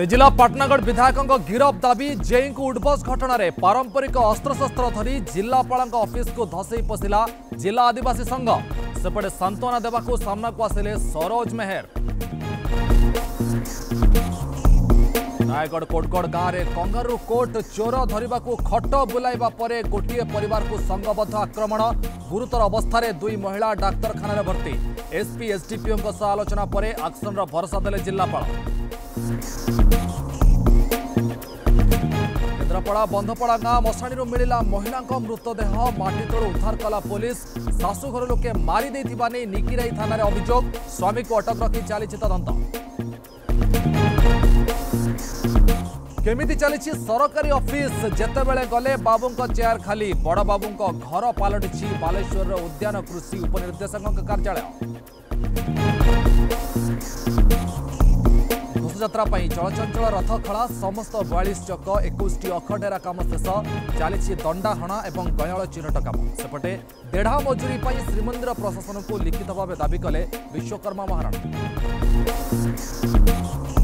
तेजिला पाटनागढ़ विधायकों गिरफ दाबी जेई को उडबस घटन में पारंपरिक अस्त्रशस्त्र धरी जिलापाल ऑफिस को धसई पशिला जिला आदिवासी संघ सेपटे सांत्वना देवा को सामना को आसिले सरोज मेहर। रायगढ़ कोटगढ़ गांव में कंगारू कोट चोर धरने को खट बुलाइबा परे गोटे परिवार को संघबद्ध आक्रमण गुरुतर अवस्था रे दुई महिला डाक्तखाना रे भर्ती। एसपी एसडीपीओं सह आलोचना परे एक्शन रा भरोसा देले जिलापाल। केंद्रापड़ा बंधपड़ा गांव मशाणी मिला महिला मृतदेह माटी तलू उद्धार कला पुलिस। शाशुघर लोके मारी देथिबा नै निकिराई थाना रे अभियोग, स्वामी को अटक रखी चली तदंत। केमिति चली सरकारी ऑफिस जेतेबेले गले बाबूंका चेयर खाली, बड़ बाबूंका घर पलटि बालेश्वर उद्यान कृषि उपनिर्देशक कार्यालय। घोषयात्रा चलचंचल रथ खड़ा समस्त 42 चक 21 अखडेरा काम शेष, चली दंडाहणा और गयाल चिन्हट काम। सेपटे देढ़ा मजूरी श्रीमंदिर प्रशासन को लिखित भाव दाबी कले विश्वकर्मा महाराणा।